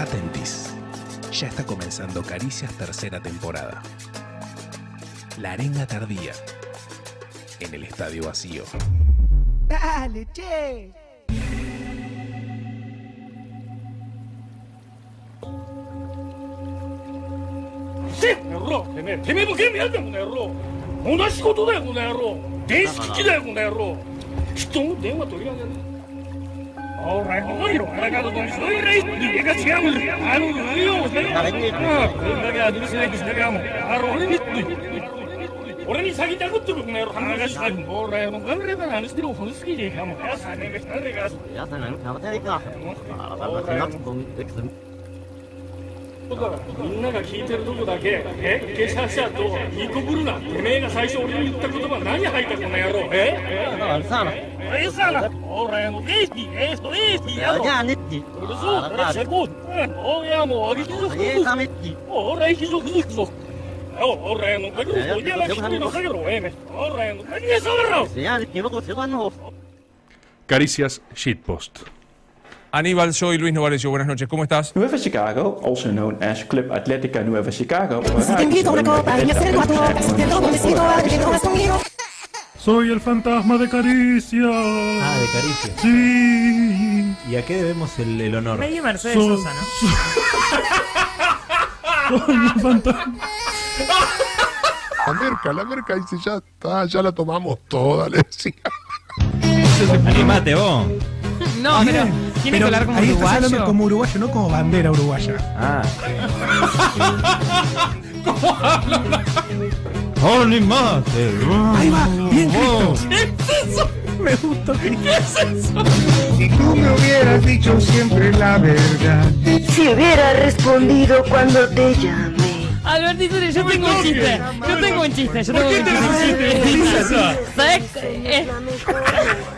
Atentis. Ya está comenzando Caricias tercera temporada. La arenga tardía. En el estadio vacío. ¡Dale, che! Caricias Shitpost. Aníbal, soy Luis Novarecio, buenas noches, ¿cómo estás? Nueva Chicago, also known as Club Atlético Nueva Chicago. Soy el fantasma de Caricias. Ah, de Caricias. Sí. ¿Y a qué debemos el honor? Medio Mercedes Sosa, ¿no? Soy el fantasma. La merca dice, ya está, ya la tomamos toda, le decía. Animate vos. No, bien, pero tiene que hablar como uruguayo. Estás hablando como uruguayo, no como bandera uruguaya. Ah. ¿Cómo habla? ¡Holy mate! ¡Ahí va! ¡Bien, Cristo! ¿Qué es eso? Me gustó. ¿Qué es eso? Si tú me hubieras dicho siempre la verdad, si hubiera respondido cuando te llamé. Albertito, yo tengo un chiste. ¿Por qué tenés un chiste? ¿Sabes?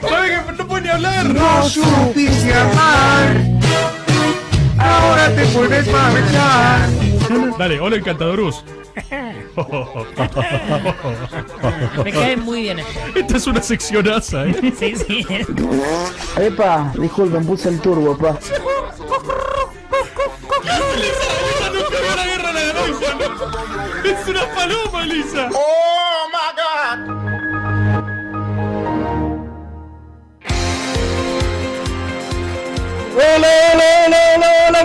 ¿Sabes que no puedes ni hablar? No supiste amar, ahora te puedes marchar. Dale, hola encantadorús. Me cae muy bien esto. Esta es una seccionaza, ¿eh? Sí, sí. Epa, disculpen, puse el turbo, pa. ¡Es una paloma, Lisa! ¡Oh, my God! ¡Hola!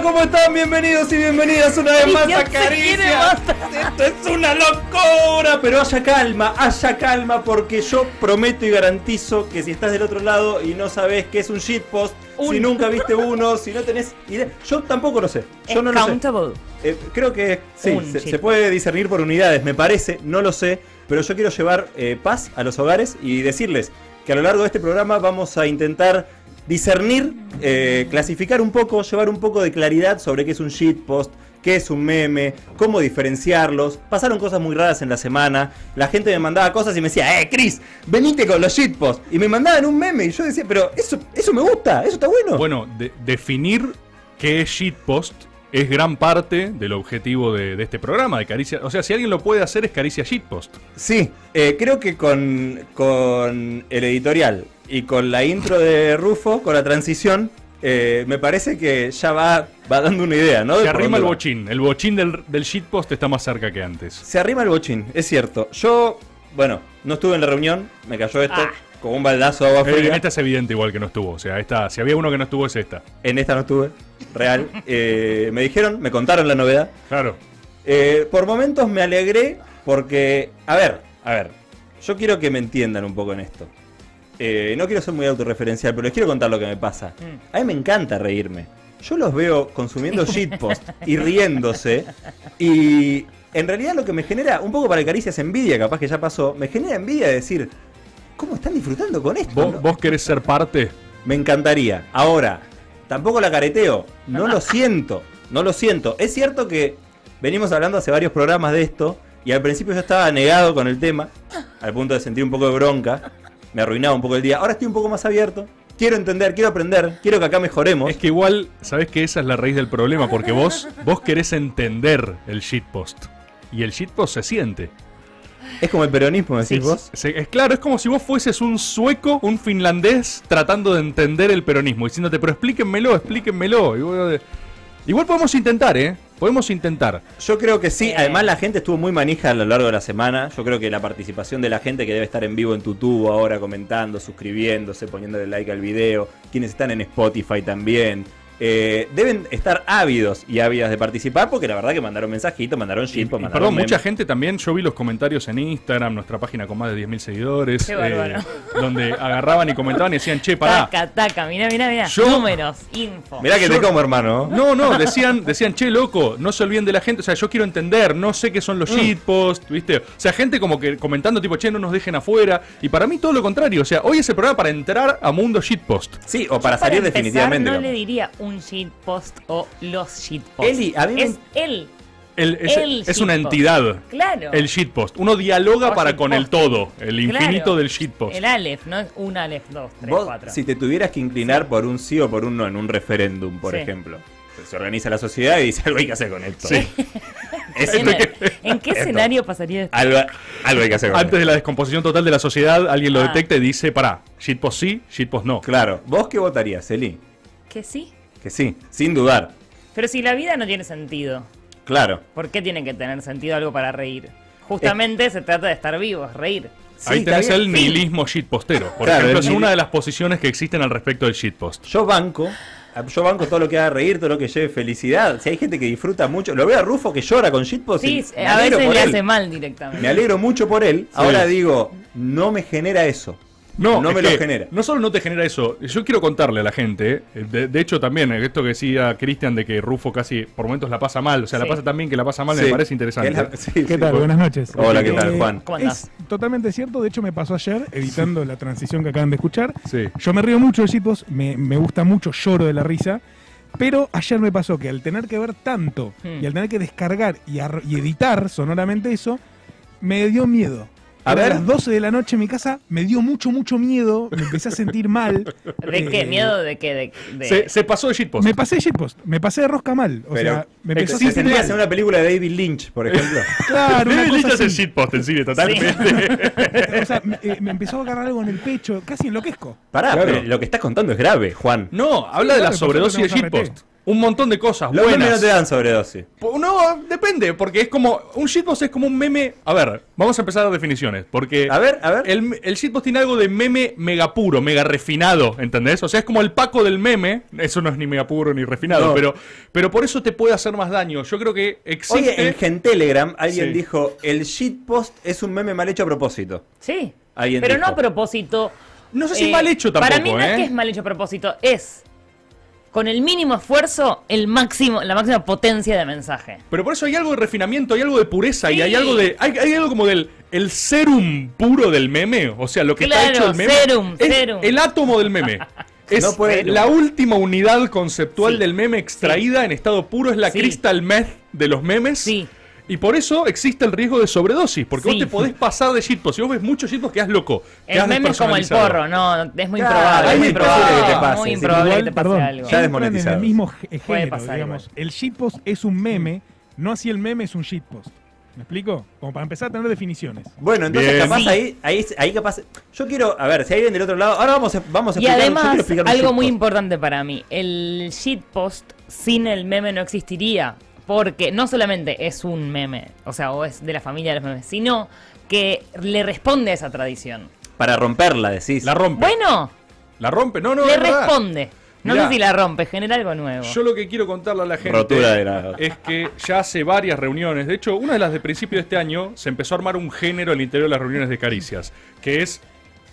¿Cómo están? Bienvenidos y bienvenidas una vez más a Caricias. Esto es una locura, pero haya calma, porque yo prometo y garantizo que si estás del otro lado y no sabes qué es un shitpost, si nunca viste uno, si no tenés idea, yo tampoco lo sé. Yo no lo sé. Creo que sí, se puede discernir por unidades, me parece, no lo sé, pero yo quiero llevar paz a los hogares y decirles que a lo largo de este programa vamos a intentar discernir, clasificar un poco, llevar un poco de claridad sobre qué es un shitpost, qué es un meme, cómo diferenciarlos. Pasaron cosas muy raras en la semana. La gente me mandaba cosas y me decía, Chris, venite con los shitposts. Y me mandaban un meme y yo decía, pero eso me gusta, eso está bueno. Bueno, definir qué es shitpost es gran parte del objetivo de este programa, de Caricia. O sea, si alguien lo puede hacer es Caricia Shitpost. Sí, creo que con el editorial y con la intro de Ruffo, con la transición, me parece que ya va dando una idea, ¿no? Se arrima el bochín. El bochín del shitpost está más cerca que antes. Se arrima el bochín, es cierto. Yo, bueno, no estuve en la reunión, me cayó esto. Ah. Como un baldazo de agua fría. En esta es evidente igual que no estuvo. O sea, esta, si había uno que no estuvo es esta. En esta no estuve, real. Me dijeron, me contaron la novedad. Claro. Por momentos me alegré porque... A ver. Yo quiero que me entiendan un poco en esto. No quiero ser muy autorreferencial, pero les quiero contar lo que me pasa. A mí me encanta reírme. Yo los veo consumiendo shitpost y riéndose. Y en realidad lo que me genera, un poco para Caricias envidia, capaz que ya pasó, me genera envidia de decir... ¿Cómo están disfrutando con esto? ¿Vos querés ser parte? Me encantaría. Ahora, tampoco la careteo. No lo siento. Es cierto que venimos hablando hace varios programas de esto y al principio yo estaba negado con el tema, al punto de sentir un poco de bronca. Me arruinaba un poco el día. Ahora estoy un poco más abierto. Quiero entender, quiero aprender, quiero que acá mejoremos. Es que igual, sabés que esa es la raíz del problema, porque vos querés entender el shitpost. Y el shitpost se siente. Es como el peronismo, decís vos. Es claro, es como si vos fueses un sueco, un finlandés, tratando de entender el peronismo, diciéndote, pero explíquenmelo. Igual podemos intentar, ¿eh? Podemos intentar. Yo creo que sí. Además, la gente estuvo muy manija a lo largo de la semana. Yo creo que la participación de la gente que debe estar en vivo en tu tubo ahora, comentando, suscribiéndose, poniéndole like al video, quienes están en Spotify también, deben estar ávidos y ávidas de participar, porque la verdad que mandaron mensajitos, mandaron shit, mandaron perdón, memes. Mucha gente también. Yo vi los comentarios en Instagram, nuestra página con más de 10.000 seguidores. Qué bárbaro. Donde agarraban y comentaban y decían, che, pará. Taca, taca, mirá, mirá, mirá. Números, info. Mirá que te como, hermano. No, no, decían, che, loco, no se olviden de la gente. O sea, yo quiero entender, no sé qué son los shitposts, ¿viste? O sea, gente como que comentando, tipo, che, no nos dejen afuera. Y para mí todo lo contrario. O sea, hoy es el programa para entrar a mundo shitpost. Sí, o para salir empezar, definitivamente. No le diría un shitpost o los shitposts. Eli, a mí es él. Es una entidad. Claro. El shitpost. Uno dialoga para con el todo. El infinito del shitpost. El Aleph, no es un Aleph, 2, 3, 4. Si te tuvieras que inclinar por un sí o por un no en un referéndum, por ejemplo. Se organiza la sociedad y dice algo hay que hacer con esto. Sí. ¿En qué escenario pasaría esto? Algo hay que hacer con esto. Antes de la descomposición total de la sociedad, alguien lo detecta y dice, pará, shitpost sí, shitpost no. Claro. ¿Vos qué votarías, Eli? Que sí. Que sí, sin dudar. Pero si la vida no tiene sentido. Claro. ¿Por qué tiene que tener sentido algo para reír? Justamente se trata de estar vivos, reír. Sí, ahí tenés el nihilismo shitpostero. Por ejemplo, es una de las posiciones que existen al respecto del shitpost. Yo banco todo lo que haga reír, todo lo que lleve felicidad. Si hay gente que disfruta mucho. Lo veo a Ruffo que llora con shitpost. Sí, a veces le hace mal directamente. Me alegro mucho por él. Sí. Ahora digo, no me genera eso. No me lo genera. No solo no te genera eso, yo quiero contarle a la gente, de hecho también, esto que decía Cristian de que Ruffo casi por momentos la pasa mal, o sea, la pasa tan bien que la pasa mal, me parece interesante. ¿Qué tal? Buenas noches. Hola, ¿qué tal, Juan? ¿Cómo andás? Es totalmente cierto, de hecho me pasó ayer, editando la transición que acaban de escuchar. Sí. Yo me río mucho de shitpost, me gusta mucho, lloro de la risa. Pero ayer me pasó que al tener que ver tanto y al tener que descargar y editar sonoramente eso, me dio miedo. A las 12 de la noche en mi casa me dio mucho miedo, me empecé a sentir mal. ¿De qué? ¿Miedo de qué? Se pasó de shitpost. Me pasé de shitpost, me pasé de rosca mal. O sea, me empezó a sentir mal. En una película de David Lynch, por ejemplo. Claro, David Lynch hace shitpost en cine, totalmente. Sí. O sea, me empezó a agarrar algo en el pecho, casi enloquezco. Pará, pero lo que estás contando es grave, Juan. No, habla de la sobredosis de shitpost. Un montón de cosas buenas. Los memes no te dan sobredosis. No, depende, porque es como... Un shitpost es como un meme... A ver, vamos a empezar las definiciones, porque... A ver. El shitpost tiene algo de meme mega puro, mega refinado, ¿entendés? O sea, es como el Paco del meme. Eso no es ni mega puro ni refinado, pero por eso te puede hacer más daño. Yo creo que existe... Oye, en Gentelegram alguien dijo, el shitpost es un meme mal hecho a propósito. Sí, alguien pero dijo. No a propósito. No sé si es mal hecho tampoco, para mí no es que es mal hecho a propósito, es... Con el mínimo esfuerzo, la máxima potencia de mensaje. Pero por eso hay algo de refinamiento, hay algo de pureza y hay algo de. Hay algo como del. El serum puro del meme. O sea, lo que está hecho el meme. Serum. El átomo del meme. Es la última unidad conceptual del meme extraída en estado puro, es la crystal meth de los memes. Sí. Y por eso existe el riesgo de sobredosis, porque vos te podés pasar de shitpost. Si vos ves muchos shitpost, quedás loco. El meme es como el porro, no, es muy improbable. Es muy improbable que te pase. Muy improbable que te pase algo. Ya desmonetizado. En el mismo género, digamos. El shitpost es un meme, no así el meme es un shitpost. ¿Me explico? Como para empezar a tener definiciones. Bueno, entonces capaz ahí capaz... Yo quiero... A ver, si hay alguien del otro lado... Ahora vamos a explicar... Y además, algo muy importante para mí. El shitpost sin el meme no existiría. Porque no solamente es un meme, o sea, o es de la familia de los memes, sino que le responde a esa tradición. Para romperla, decís. La rompe. Bueno. La rompe, no, no. Le responde. No sé si la rompe, genera algo nuevo. Yo lo que quiero contarle a la gente es que ya hace varias reuniones, de hecho, una de las de principio de este año, se empezó a armar un género al interior de las reuniones de Caricias, que es...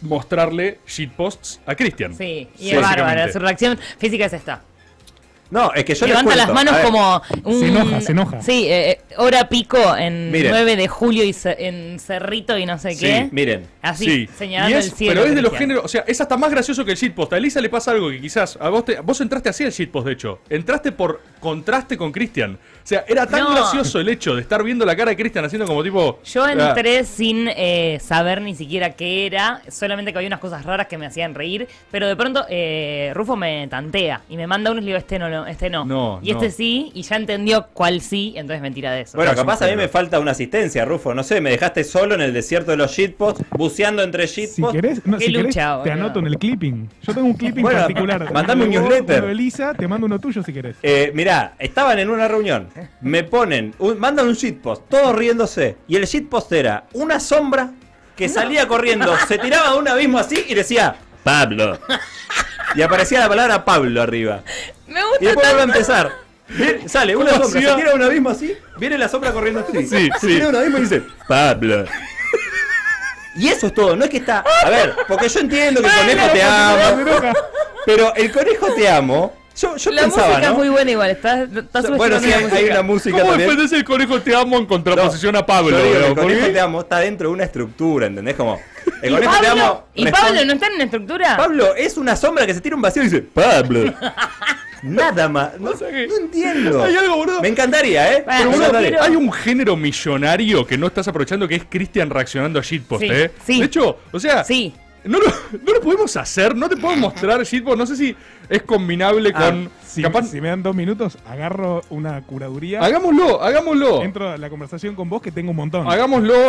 mostrarle shitposts a Cristian. Sí, y es bárbara, su reacción física es esta. No, es que yo levanta les cuento, las manos como un... Se enoja. Sí, hora pico en miren. 9 de julio y en Cerrito y no sé qué. Sí, miren. Así, señalando el cielo. Pero es de los géneros... O sea, es hasta más gracioso que el shitpost. A Elisa le pasa algo que quizás... Vos entraste así al shitpost, de hecho. Entraste por contraste con Cristian. O sea, era tan gracioso el hecho de estar viendo la cara de Cristian haciendo como tipo... Yo entré sin saber ni siquiera qué era. Solamente que había unas cosas raras que me hacían reír. Pero de pronto Ruffo me tantea y me manda uno y le digo, este no lo... no, este no. Este sí, y ya entendió cuál sí, entonces mentira de eso. Bueno, no, capaz a mí me falta una asistencia, Ruffo. No sé, me dejaste solo en el desierto de los shitposts, buceando entre shitposts. Si querés, no, si querés, te anoto en el clipping. Yo tengo un clipping particular. Mandame un newsletter. Uno de Elisa, te mando uno tuyo si querés. Mirá, estaban en una reunión, me ponen, mandan un shitpost, todos riéndose, y el shitpost era una sombra que salía corriendo, se tiraba de un abismo así y decía, Pablo. Y aparecía la palabra Pablo arriba. Me gusta. Y después vuelve a empezar. Viene, sale una sombra, se tira un abismo así, viene la sombra corriendo así. Se tira un abismo y dice, Pablo. Y eso es todo, no es que está... A ver, porque yo entiendo que el conejo te ama, pero el conejo te amo... Yo la pensaba, música es muy buena igual, está bueno, sí, hay una música ¿cómo también? Defendés el conejo te amo en contraposición a Pablo? Digo, el conejo te amo está dentro de una estructura, ¿entendés? Como, el conejo Pablo, te amo... ¿Y Pablo no está en una estructura? Pablo es una sombra que se tira un vacío y dice, Pablo... Nada más. No, o sea que, no entiendo. Hay algo, boludo. Me encantaría, ¿eh? Pero bueno, quiero... Hay un género millonario que no estás aprovechando que es Cristian reaccionando a shitpost, sí, ¿eh? Sí. De hecho, o sea... Sí. No lo podemos hacer, no te puedo mostrar shitpost, no sé si es combinable con... Si me dan 2 minutos, agarro una curaduría. Hagámoslo. Entro a la conversación con vos que tengo un montón. Hagámoslo.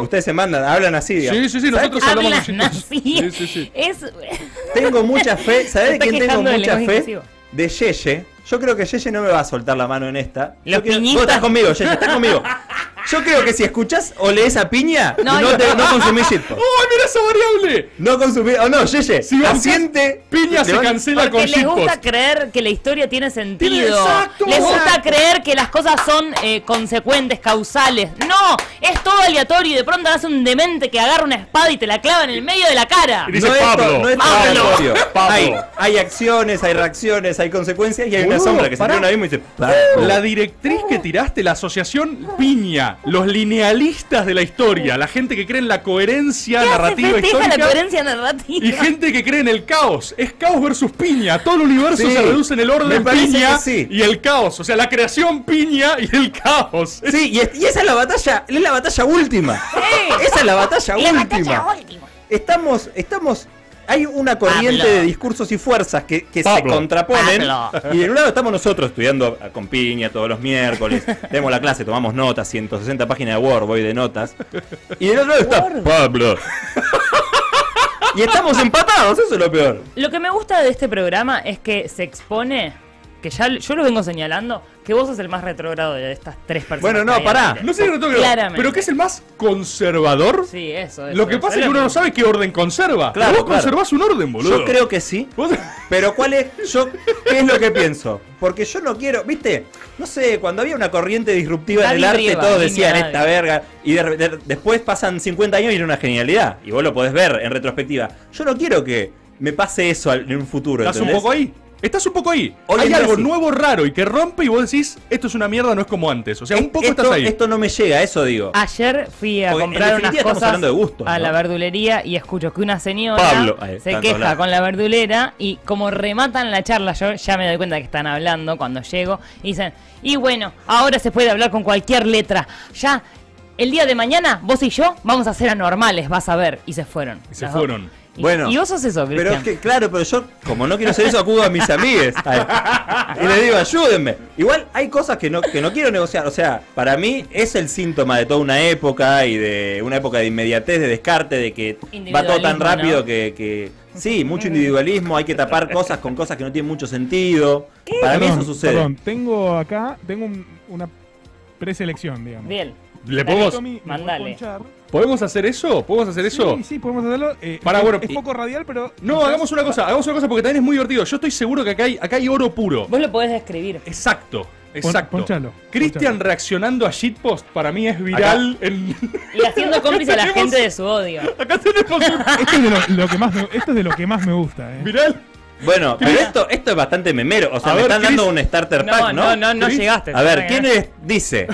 Ustedes se mandan, hablan así. Digamos. Sí, nosotros hablamos así. Sí. Tengo mucha fe, ¿sabés de quién tengo mucha fe? Inclusivo. De Yeye. Yo creo que Yeye no me va a soltar la mano en esta. Vos estás conmigo, Yeye, estás conmigo. Yo creo que si escuchás o lees a Piña, no consumís shitpost. ¡Oh, mira esa variable! No consumís... Oh, no, Yeye, si asiente... Piña se cancela con shitpost. Porque les gusta creer que la historia tiene sentido. ¡Exacto! Les gusta creer que las cosas son consecuentes, causales. ¡No! Es todo aleatorio y de pronto hace un demente que agarra una espada y te la clava en el medio de la cara. Y dice, Pablo. Hay acciones, hay reacciones, hay consecuencias y hay una sombra que se tira un abismo y dice... La directriz que tiraste, la asociación Piña. Los linealistas de la historia, la gente que cree en la coherencia narrativa histórica, la coherencia narrativa, y gente que cree en el caos. Es caos versus Piña. Todo el universo se reduce en el orden Piña y el caos. O sea, la creación Piña y el caos. Sí, y esa es la batalla. Es la batalla última. Esa es la batalla última. Estamos hay una corriente de discursos y fuerzas que se contraponen. Y de un lado estamos nosotros estudiando con Piña todos los miércoles. Demos la clase, tomamos notas, 160 páginas de Word, voy de notas. Y del otro lado está Pablo. Y estamos empatados, eso es lo peor. Lo que me gusta de este programa es que se expone, que ya yo lo vengo señalando, que vos sos el más retrógrado de estas tres personas. Bueno, no, pará. No soy retrógrado. Claramente. Pero que es el más conservador. Sí, eso. Lo que pasa es que uno no sabe qué orden conserva. Claro, vos conservás un orden, boludo. Yo creo que sí. Pero ¿cuál es? ¿Qué es lo que pienso? Porque yo no quiero, ¿viste? No sé, cuando había una corriente disruptiva en el arte, todos decían esta verga. Y después pasan 50 años y era una genialidad. Y vos lo podés ver en retrospectiva. Yo no quiero que me pase eso en un futuro. ¿Estás un poco ahí? Estás un poco ahí. Hay algo nuevo, raro y que rompe y vos decís, esto es una mierda, no es como antes. O sea, un poco estás ahí. Esto no me llega, eso digo. Ayer fui a comprar unas cosas a la verdulería y escucho que una señora se queja con la verdulera y como rematan la charla, yo ya me doy cuenta que están hablando cuando llego y dicen, y bueno, ahora se puede hablar con cualquier letra. Ya, el día de mañana, vos y yo vamos a ser anormales, vas a ver. Y se fueron. Y se fueron. Bueno, y vos sos eso, Cristian. Pero es que, claro, pero yo, como no quiero ser eso, acudo a mis amigues. Y les digo, ayúdenme. Igual hay cosas que no quiero negociar. O sea, para mí es el síntoma de toda una época y de una época de inmediatez, de descarte, de que va todo tan rápido, ¿no? Sí, mucho individualismo, hay que tapar cosas con cosas que no tienen mucho sentido. Para mí eso sucede. Perdón, tengo acá, una preselección, digamos. Bien. ¿Le podemos? Mandale. ¿Podemos hacer eso? Sí, podemos hacerlo. Es poco radial, pero... No, hagamos una cosa porque también es muy divertido. Yo estoy seguro que acá hay oro puro. Vos lo podés describir. Exacto. Ponchalo. Cristian reaccionando a shitpost para mí es viral. Y haciendo cómplice a la gente de su odio. Acá tenemos... Esto es de lo que más me gusta. Viral. Bueno, pero esto es bastante memero. O sea, me están dando un starter pack, ¿no? No llegaste. A ver, ¿quién es? Dice...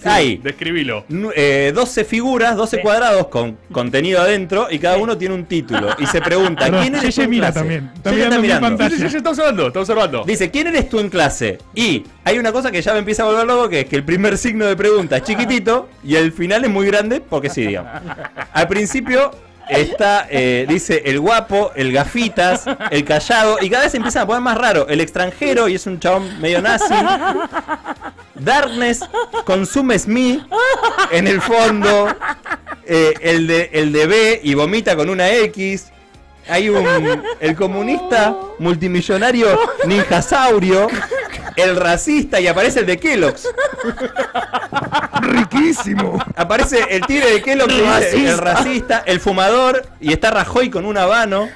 Sí, hay, describilo. 12 figuras, 12 cuadrados con contenido adentro y cada uno tiene un título. Y se pregunta, ¿quién eres tú en clase? Está observando. Dice, ¿quién eres tú en clase? Y hay una cosa que ya me empieza a volver loco, que es que el primer signo de pregunta es chiquitito y el final es muy grande, porque sí, digamos. Al principio Está, dice, el guapo, el gafitas, el callado. Y cada vez se empiezan a poner más raro. El extranjero, y es un chabón medio nazi. Darkness, consumes me en el fondo. El de B y vomita con una X. Hay el comunista multimillonario ninjasaurio, el racista, y aparece el de Kellogg's. Riquísimo. Aparece el tigre de Kellogg's, el racista, el fumador, y está Rajoy con un habano.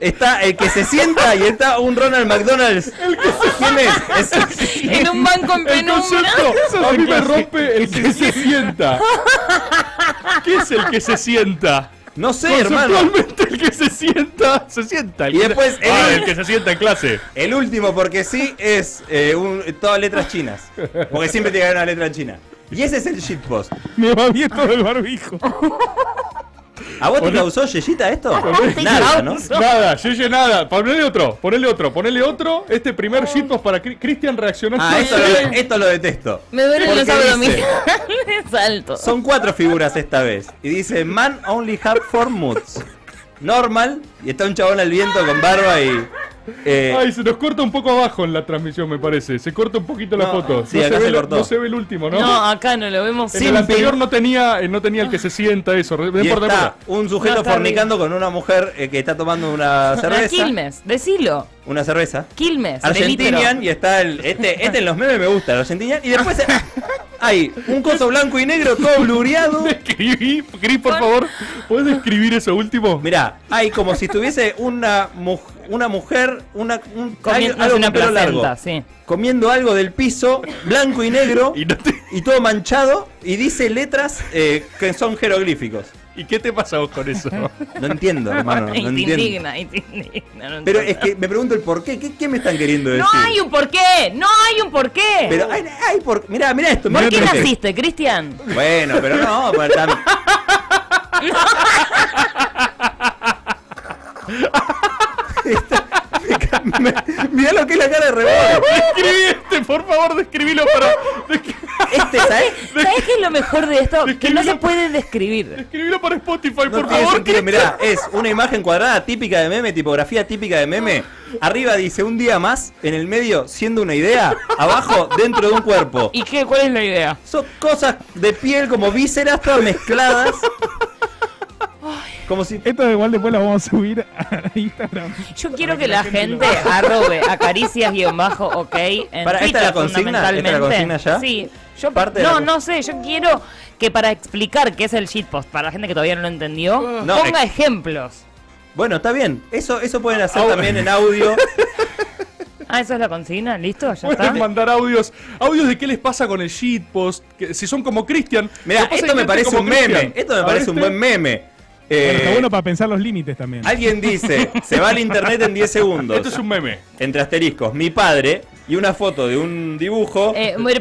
Está el que se sienta y está un Ronald McDonald's. El que se sienta en un banco en penumbra. A mí me rompe el que se sienta. ¿Qué es el que se sienta? No sé, hermano. Normalmente el que se sienta. Y después el que se sienta en clase. El último, porque sí, es todas letras chinas. Porque siempre tiene que haber una letra china. Y ese es el shitpost. Me va bien todo el barbijo. ¿A vos te causó Yeyita esto? Nada, ¿no? Nada, Yeye nada. Ponele otro, ponele otro, ponele otro. Este primer shitpost para Cristian reaccionó. Ah, esto lo detesto. Me duelen los abdominales. Salto. Son 4 figuras esta vez. Y dice, man only have 4 moods. Normal. Y está un chabón al viento con barba y... Ay, se nos corta un poco abajo en la transmisión, me parece. Se corta un poquito la foto. Sí, acá se cortó. No se ve el último, ¿no? No, acá no lo vemos. En el anterior no tenía el que se sienta eso. Y está un sujeto fornicando con una mujer que está tomando una cerveza. Quilmes, decilo. Una cerveza. Quilmes. Argentinian, y está el... Este en los memes me gusta, el Argentinian. Y después hay un coso blanco y negro todo blureado. Escribí, Cris, por favor, ¿puedes escribir eso último? Mirá, hay como si estuviese una mujer... Una mujer, algo con pelo largo, sí, comiendo algo del piso, blanco y negro, y todo manchado, y dice letras que son jeroglíficos. ¿Y qué te pasa vos con eso? No entiendo, hermano. No indigna. Pero es que me pregunto el por qué. ¿Qué me están queriendo decir? No hay un porqué. No hay un porqué. Pero hay por... Mirá esto. ¿Por qué naciste, Cristian? Bueno, pero no. Pero también... Mirá lo que es la cara de Rebora. Describí por favor, describilo para... ¿sabes? ¿Sabes qué es lo mejor de esto? Que no se puede describir. Describilo para Spotify, no, por favor. Mirá, es una imagen cuadrada típica de meme, tipografía típica de meme. Arriba dice un día más, en el medio siendo una idea, abajo dentro de un cuerpo. ¿Y qué? ¿Cuál es la idea? Son cosas de piel como vísceras todas mezcladas. Como si... Esto igual después lo vamos a subir a Instagram. Yo quiero que la gente arrobe a caricias_ok en para, Twitter. ¿Esta la consigna ya? Sí. No sé, yo quiero que para explicar qué es el shitpost, para la gente que todavía no lo entendió, ponga ejemplos. Bueno, está bien. Eso pueden hacer también en audio. Ah, ¿eso es la consigna? ¿Listo? ¿Ya está? Pueden mandar audios. Audios de qué les pasa con el shitpost. Si son como Cristian. Mirá, esto me parece un meme. Esto me parece un buen meme. Bueno, está bueno para pensar los límites también. Alguien dice, se va al internet en 10 segundos. Esto es un meme. Entre asteriscos, mi padre, y una foto de un dibujo.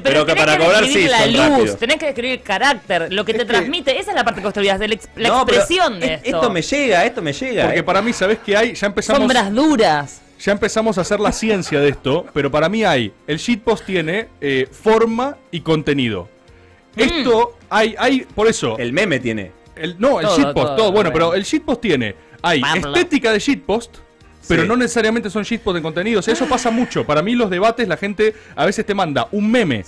Pero que para cobrar sí la luz, rápido. Tenés que describir el carácter, lo que te transmite. Esa es la parte que estudias, la expresión de esto. Esto me llega. Porque para mí, ¿sabés qué hay? Ya empezamos. Sombras duras. Ya empezamos a hacer la ciencia de esto, pero para mí hay. El shitpost tiene forma y contenido. Esto hay, por eso. El meme tiene. El shitpost, todo. Bueno, pero el shitpost tiene... Hay estética de shitpost, pero no necesariamente son shitpost en contenidos. O sea, eso pasa mucho. Para mí los debates, la gente a veces te manda un meme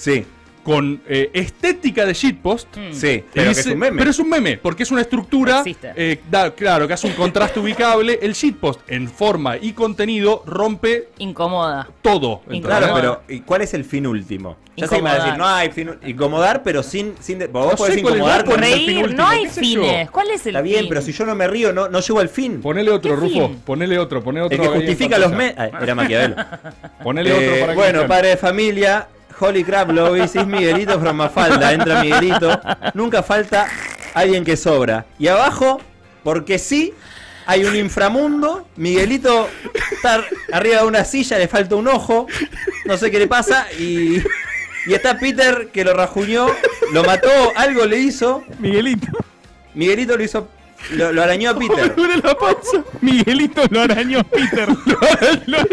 con estética de shitpost. Sí, pero es un meme. Pero es un meme, porque es una estructura... claro, que hace un contraste ubicable. El shitpost, en forma y contenido, rompe... Incomoda. Todo. Claro, pero ¿y cuál es el fin último? Ya sé que me va a decir, no hay fin... Incomodar, pero sin vos podés incomodar con el fin último. No hay fines. ¿Cuál es el fin? Está bien, pero si yo no me río, no llego al fin. Ponele otro, Ruffo. Ponele otro. El que justifica los era Maquiavelo. Ponele otro para que... Bueno, padre de familia... Holy crap, lo ves, es Miguelito from Mafalda. Entra Miguelito. Nunca falta alguien que sobra. Y abajo, porque sí, hay un inframundo. Miguelito está arriba de una silla, le falta un ojo. No sé qué le pasa. Y está Peter que lo rajuñó, lo mató, algo le hizo. Miguelito lo hizo. Lo arañó a Peter. Miguelito lo arañó a Peter.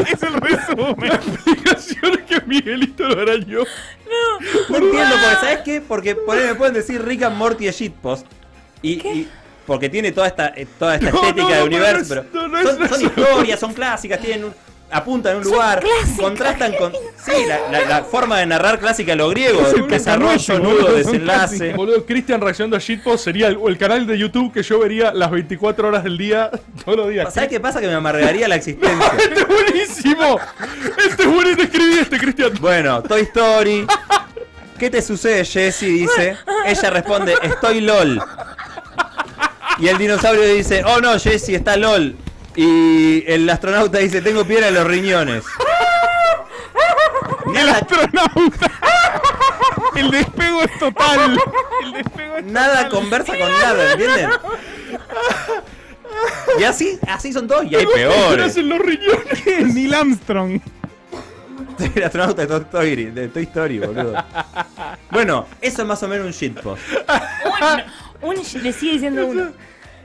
Es el resumen. La explicación es que Miguelito lo arañó. No entiendo, porque ¿sabes qué? Porque por ahí me pueden decir Rick and Morty y shitpost. Y porque tiene toda esta estética de universo. Son historias, son clásicas, tienen apuntan a un lugar, contrastan con... Sí, la forma de narrar clásica de los griegos, desarrollo, nudo, desenlace. Boludo, Cristian reaccionando a shitpost sería el canal de YouTube que yo vería las 24 horas del día, todos los días. ¿Sabes qué pasa? Que me amargaría la existencia. No, ¡este es buenísimo! ¡Este es buenísimo! Escribí este, Cristian. Bueno, Toy Story. ¿Qué te sucede, Jessie? Dice. Ella responde, estoy LOL. Y el dinosaurio dice, oh no, Jessie, está LOL. Y el astronauta dice, tengo piedra en los riñones. El astronauta. El despego es total. Nada conversa con nada, ¿entienden? Y así son todos. Y hay peores. En los riñones. Neil Armstrong. El astronauta de Toy Story, boludo. Bueno, eso es más o menos un shitpost. Le sigue diciendo uno.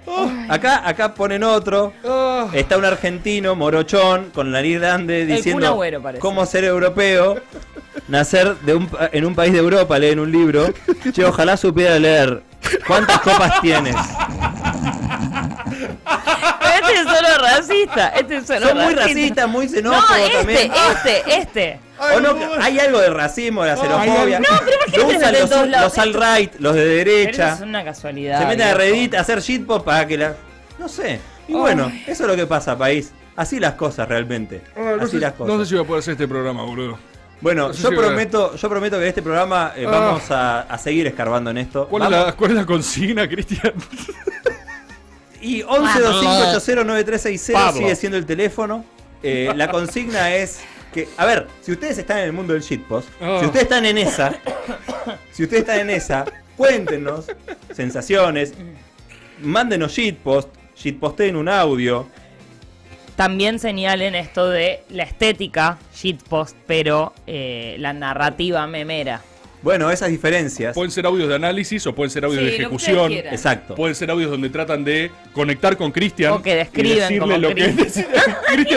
Oh. Acá ponen otro. Oh. Está un argentino, morochón, con nariz grande, diciendo agüero, cómo ser europeo. Nacer en un país de Europa, leen un libro. Che, ojalá supiera leer. ¿Cuántas copas tienes? Este es solo racista. Son muy racistas, muy xenófobos también. Ay, no, hay algo de racismo, de la xenofobia. No, pero ¿por qué lo usan los alt-right, los de derecha? Pero eso es una casualidad. Se meten a Reddit a hacer shitpost para que la... No sé. Y bueno, eso es lo que pasa, país. Así las cosas realmente. Así las cosas. No sé si voy a poder hacer este programa, boludo. Bueno, no sé yo prometo que en este programa vamos a seguir escarbando en esto. ¿Cuál es la consigna, Cristian? Y 1125809360 sigue siendo el teléfono. La consigna es que, a ver, si ustedes están en el mundo del shitpost, si ustedes están en esa, cuéntenos sensaciones, mándenos shitposteen un audio. También señalen esto de la estética shitpost, pero la narrativa memera. Bueno, esas diferencias. Pueden ser audios de análisis o pueden ser audios de ejecución. Exacto. Pueden ser audios donde tratan de conectar con Cristian. O que describen y decirle lo que es. Cristian,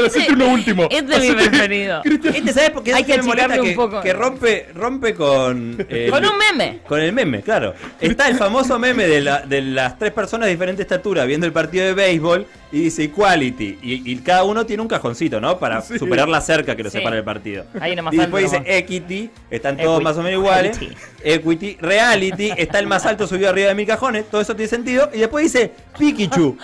hacete uno último. Este es mi preferido. Este, ¿sabes por qué? Hay que achicarle un poco. Que rompe con... con un meme. Con el meme, claro. Está el famoso meme de las tres personas de diferente estatura viendo el partido de béisbol y dice equality. Y cada uno tiene un cajoncito, ¿no? Para superar la cerca que lo separa del partido. Ahí nomás. Y después dice equity. Están todos más o menos iguales. Equity, reality, está el más alto subido arriba de 1000 cajones, todo eso tiene sentido. Y después dice Pikachu.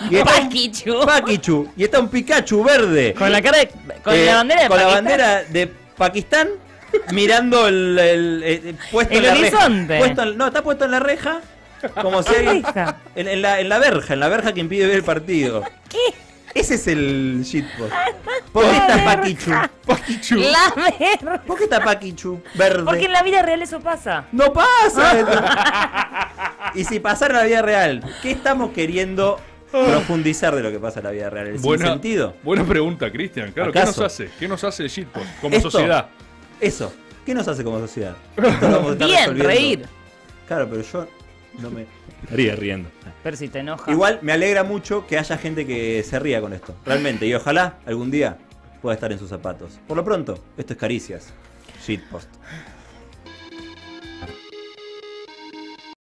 Y está un Pikachu verde. Con la cara de, con la bandera de Pakistán mirando está puesto en la reja. Como si en la verja que impide ver el partido. ¿Qué? Ese es el shitpost. ¿Por qué está Pakichu? ¿Por qué está Pakichu verde? Porque en la vida real eso pasa. ¡No pasa! Y si pasara en la vida real, ¿qué estamos queriendo profundizar de lo que pasa en la vida real? ¿Es sin sentido? Buena pregunta, Cristian. Claro, ¿acaso? ¿Qué nos hace? ¿Qué nos hace el shitpost como sociedad? Eso. ¿Qué nos hace como sociedad? Bien, reír. Claro, pero yo no me... Ríe riendo. Pero si te enoja. Igual me alegra mucho que haya gente que se ría con esto. Realmente. Y ojalá algún día pueda estar en sus zapatos. Por lo pronto, esto es Caricias Shitpost.